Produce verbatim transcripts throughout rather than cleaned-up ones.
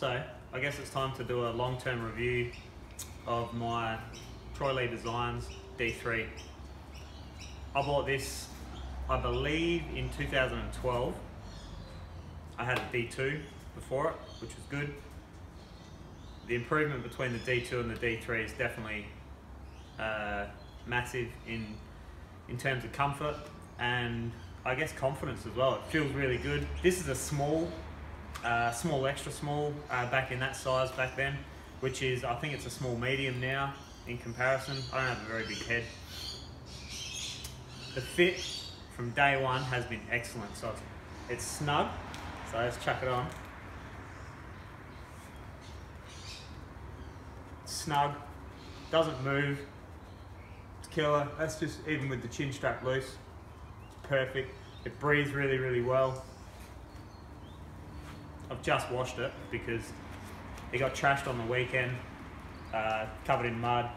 So I guess it's time to do a long-term review of my Troy Lee Designs D three. I bought this, I believe, in two thousand twelve. I had a D two before it, which was good. The improvement between the D two and the D three is definitely uh, massive in in terms of comfort and I guess confidence as well. It feels really good. This is a small, uh, small extra small uh, back in that size back then, which is, I think it's a small medium now in comparison. I don't have a very big head. The fit from day one has been excellent. So it's snug, so let's chuck it on. Snug, doesn't move, it's killer. That's just, even with the chin strap loose, it's perfect. It breathes really, really well. I've just washed it because it got trashed on the weekend, uh, covered in mud,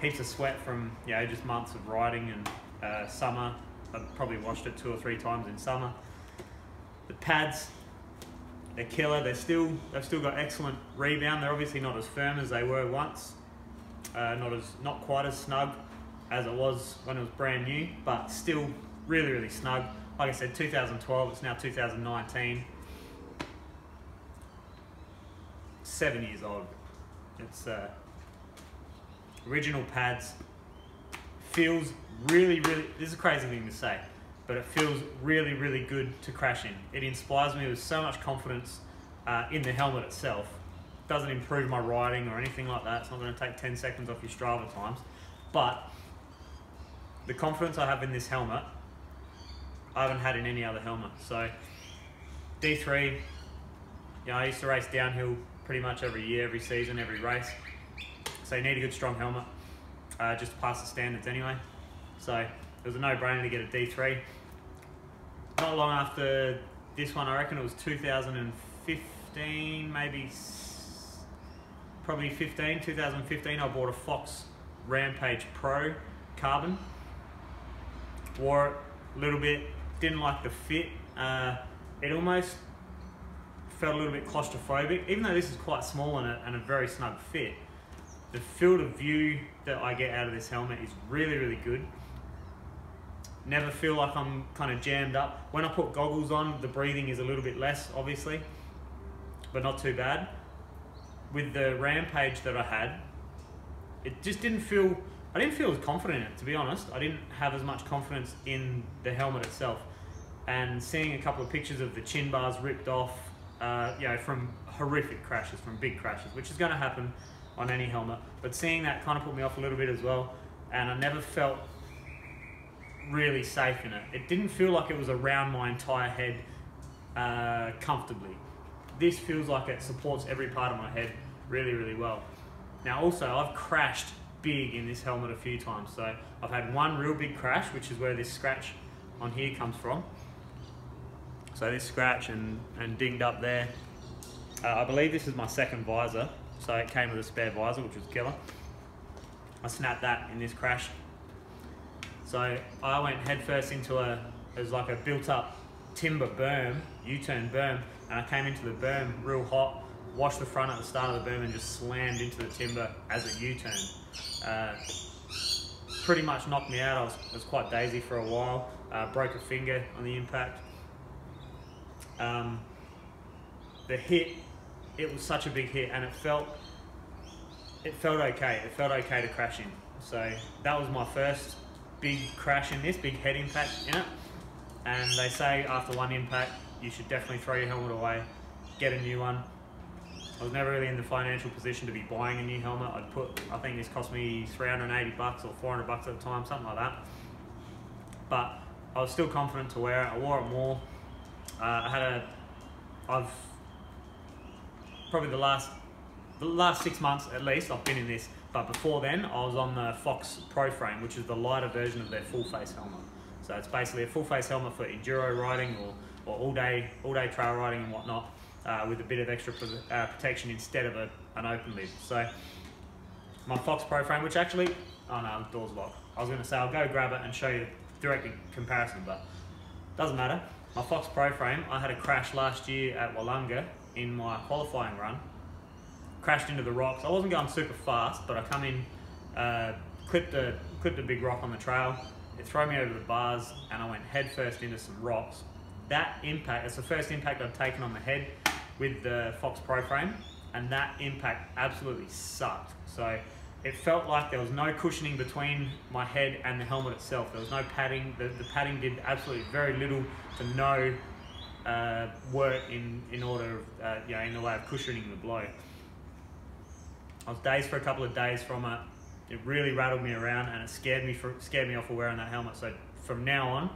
heaps of sweat from, you know, just months of riding and uh, summer. I've probably washed it two or three times in summer. The pads, they're killer. They're still, they've still got excellent rebound. They're obviously not as firm as they were once. Uh, not as, not quite as snug as it was when it was brand new, but still really, really snug. Like I said, two thousand twelve, it's now two thousand nineteen. Seven years old. It's uh, original pads. Feels really, really, this is a crazy thing to say, but it feels really, really good to crash in. It inspires me with so much confidence uh, in the helmet itself. It doesn't improve my riding or anything like that. It's not gonna take ten seconds off your Strava times, but the confidence I have in this helmet, I haven't had in any other helmet. So D three, you know, I used to race downhill pretty much every year, every season, every race. So you need a good strong helmet uh, just to pass the standards anyway. So it was a no-brainer to get a D three. Not long after this one, I reckon it was two thousand fifteen, maybe, probably fifteen, two thousand fifteen, I bought a Fox Rampage Pro Carbon. Wore it a little bit, didn't like the fit. Uh, it almost felt a little bit claustrophobic, even though this is quite small and a, and a very snug fit. The field of view that I get out of this helmet is really, really good. Never feel like I'm kind of jammed up. When I put goggles on, the breathing is a little bit less, obviously, but not too bad. With the Rampage that I had, it just didn't feel, I didn't feel as confident in it, to be honest. I didn't have as much confidence in the helmet itself. And seeing a couple of pictures of the chin bars ripped off, uh, you know, from horrific crashes, from big crashes, which is gonna happen on any helmet. But seeing that kind of put me off a little bit as well. And I never felt really safe in it. It didn't feel like it was around my entire head uh, comfortably. This feels like it supports every part of my head really, really well. Now also, I've crashed big in this helmet a few times. So I've had one real big crash, which is where this scratch on here comes from. So this scratch and, and dinged up there. Uh, I believe this is my second visor. So it came with a spare visor, which was killer. I snapped that in this crash. So I went headfirst into a, it was like a built up timber berm, U-turn berm, and I came into the berm real hot, washed the front at the start of the berm and just slammed into the timber as a U-turn. Uh, pretty much knocked me out. I was, I was quite daisy for a while, uh, broke a finger on the impact. Um, the hit, it was such a big hit and it felt, it felt okay. It felt okay to crash in. So that was my first big crash in this, big head impact in it. And they say after one impact, you should definitely throw your helmet away, get a new one. I was never really in the financial position to be buying a new helmet. I'd put, I think this cost me three hundred eighty bucks or four hundred bucks at the time, something like that. But I was still confident to wear it. I wore it more. Uh, I had a, I've, probably the last, the last six months at least, I've been in this. But before then, I was on the Fox Pro Frame, which is the lighter version of their full face helmet. So it's basically a full face helmet for enduro riding or, or all day all day trail riding and whatnot, uh, with a bit of extra uh, protection instead of a, an open lid. So my Fox Pro Frame, which actually, oh no, the door's locked. I was gonna say, I'll go grab it and show you the direct comparison, but doesn't matter. My Fox Pro Frame, I had a crash last year at Wollongong in my qualifying run. crashed into the rocks. I wasn't going super fast, but I come in, uh, clipped a, clipped a big rock on the trail. It threw me over the bars and I went head first into some rocks. That impact, it's the first impact I've taken on the head with the Fox Pro Frame, and that impact absolutely sucked. So it felt like there was no cushioning between my head and the helmet itself. There was no padding. The, the padding did absolutely very little to no uh, work in, in order, of, uh, you know, in the way of cushioning the blow. I was dazed for a couple of days from it. It really rattled me around and it scared me for, scared me off of wearing that helmet. So from now on,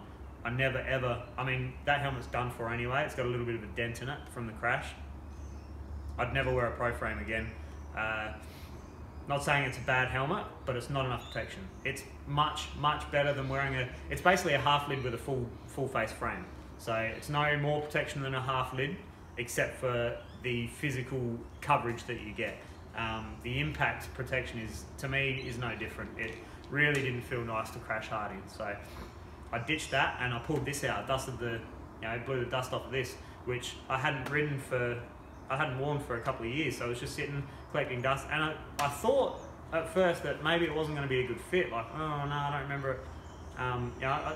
I never ever, I mean, that helmet's done for anyway. It's got a little bit of a dent in it from the crash. I'd never wear a Pro Frame again. Uh, not saying it's a bad helmet, but it's not enough protection. It's much, much better than wearing a, it's basically a half lid with a full, full face frame. So it's no more protection than a half lid, except for the physical coverage that you get. Um, the impact protection is, to me, is no different. It really didn't feel nice to crash hard in. So I ditched that and I pulled this out. Dusted the, you know, blew the dust off of this, which I hadn't ridden for, I hadn't worn for a couple of years. So I was just sitting collecting dust, and I, I thought at first that maybe it wasn't going to be a good fit. Like, oh no, I don't remember it. Um, you know, I,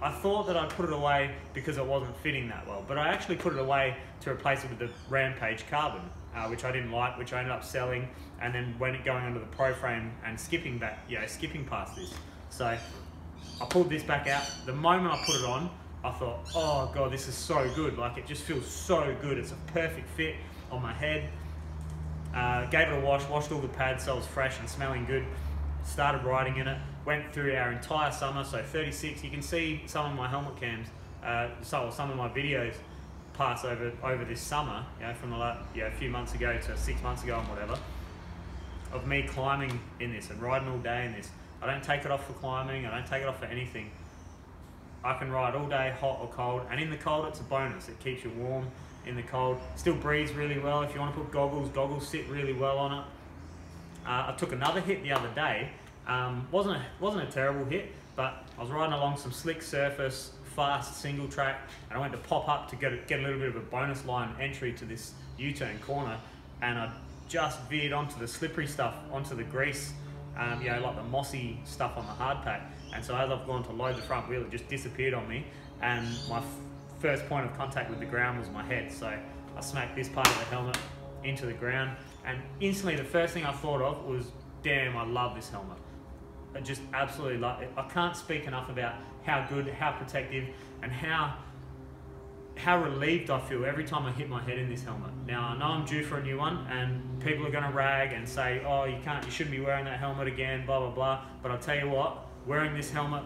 I thought that I put it away because it wasn't fitting that well, but I actually put it away to replace it with the Rampage Carbon, uh, which I didn't like, which I ended up selling, and then went going under the Pro Frame and skipping back, you know, skipping past this. So I pulled this back out. The moment I put it on, I thought, oh god, this is so good. Like, it just feels so good. It's a perfect fit on my head. Uh, gave it a wash, washed all the pads so it was fresh and smelling good. Started riding in it. Went through our entire summer, so thirty-six. You can see some of my helmet cams, uh, so some of my videos pass over over this summer, you know, from the last, you know, a few months ago to six months ago and whatever, of me climbing in this and riding all day in this. I don't take it off for climbing. I don't take it off for anything. I can ride all day, hot or cold, and in the cold it's a bonus. It keeps you warm in the cold. Still breathes really well. If you want to put goggles, goggles sit really well on it. Uh, I took another hit the other day. Um, wasn't a, wasn't a terrible hit, but I was riding along some slick surface, fast single track, and I went to pop up to get a, get a little bit of a bonus line entry to this U-turn corner, and I just veered onto the slippery stuff, onto the grease, um, you know, like the mossy stuff on the hard pack. And so as I've gone to load the front wheel, it just disappeared on me, and my f first point of contact with the ground was my head. So I smacked this part of the helmet into the ground, and instantly the first thing I thought of was, damn, I love this helmet. I just absolutely love it. I can't speak enough about how good, how protective, and how how relieved I feel every time I hit my head in this helmet. Now, I know I'm due for a new one, and people are going to rag and say, oh, you can't, you shouldn't be wearing that helmet again, blah, blah, blah. But I'll tell you what, wearing this helmet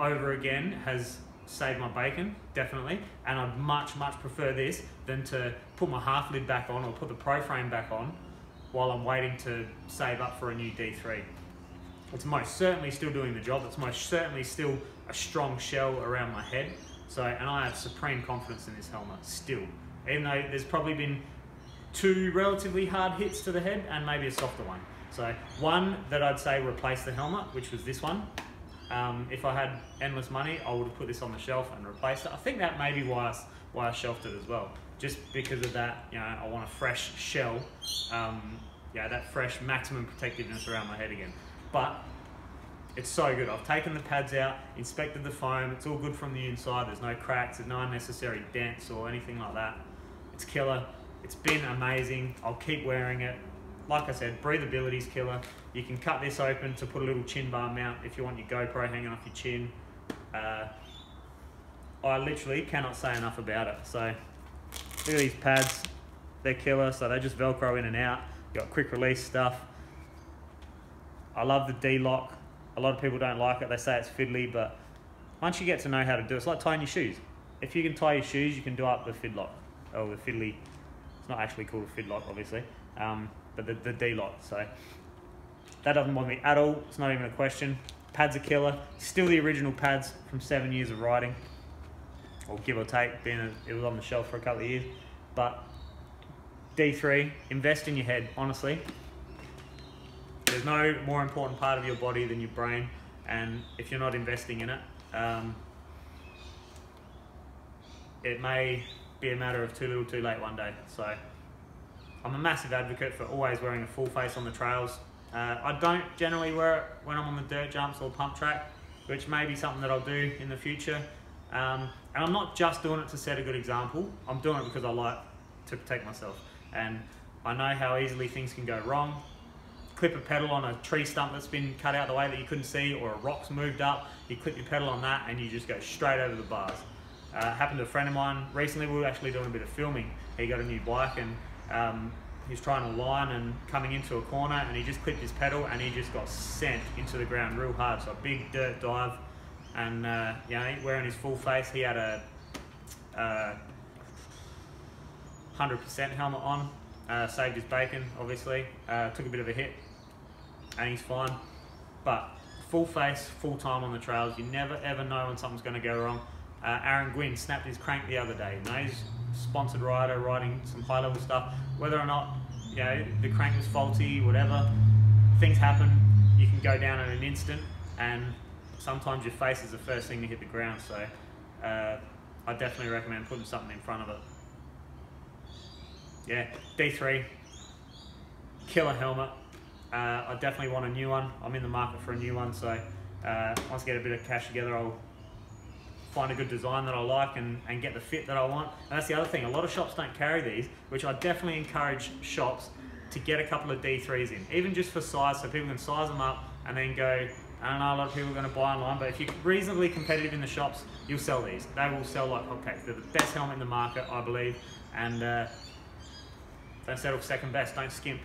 over again has saved my bacon, definitely. And I'd much, much prefer this than to put my half lid back on or put the Pro Frame back on while I'm waiting to save up for a new D three. It's most certainly still doing the job. It's most certainly still a strong shell around my head. So, and I have supreme confidence in this helmet still. Even though there's probably been two relatively hard hits to the head and maybe a softer one. So one that I'd say replaced the helmet, which was this one. Um, if I had endless money, I would have put this on the shelf and replaced it. I think that may be why I, why I shelved it as well. Just because of that, you know, I want a fresh shell. Um, yeah, that fresh maximum protectiveness around my head again. But it's so good. I've taken the pads out, inspected the foam. It's all good from the inside. There's no cracks, there's no unnecessary dents or anything like that. It's killer. It's been amazing. I'll keep wearing it. Like I said, breathability's killer. You can cut this open to put a little chin bar mount if you want your GoPro hanging off your chin. Uh, I literally cannot say enough about it. So look at these pads. They're killer. So they just Velcro in and out. Got quick release stuff. I love the D-Lock. A lot of people don't like it. They say it's fiddly, but once you get to know how to do it, it's like tying your shoes. If you can tie your shoes, you can do up the Fidlock. Oh, the fiddly. It's not actually called a Fidlock, obviously, um, but the, the D-Lock. So that doesn't bother me at all. It's not even a question. Pads are killer. Still the original pads from seven years of riding, or give or take, being a, it was on the shelf for a couple of years. But D three, invest in your head, honestly. There's no more important part of your body than your brain, and if you're not investing in it, um, it may be a matter of too little too late one day. So I'm a massive advocate for always wearing a full face on the trails. Uh, I don't generally wear it when I'm on the dirt jumps or pump track, which may be something that I'll do in the future. Um, and I'm not just doing it to set a good example, I'm doing it because I like to protect myself. And I know how easily things can go wrong. Clip a pedal on a tree stump that's been cut out the way that you couldn't see, or a rock's moved up, you clip your pedal on that and you just go straight over the bars. Uh, happened to a friend of mine recently. We were actually doing a bit of filming. He got a new bike and um, he was trying to line and coming into a corner, and he just clipped his pedal and he just got sent into the ground real hard. So a big dirt dive, and uh, you know, wearing his full face, he had a uh, one hundred percent helmet on, uh, saved his bacon obviously, uh, took a bit of a hit and he's fine. But full face, full time on the trails, you never ever know when something's going to go wrong. Uh, Aaron Gwyn snapped his crank the other day. You know, he's a sponsored rider riding some high level stuff. Whether or not, you know, the crank was faulty, whatever, things happen. You can go down in an instant, and sometimes your face is the first thing to hit the ground. So uh, I definitely recommend putting something in front of it. Yeah, D three, killer helmet. Uh, I definitely want a new one. I'm in the market for a new one. So uh, once I get a bit of cash together, I'll find a good design that I like and, and get the fit that I want. And that's the other thing, a lot of shops don't carry these, which I definitely encourage shops to get a couple of D threes in, even just for size, so people can size them up and then go, I don't know, a lot of people are going to buy online, but if you're reasonably competitive in the shops, you'll sell these. They will sell like hotcakes. They're the best helmet in the market, I believe, and uh, don't settle for second best, don't skimp.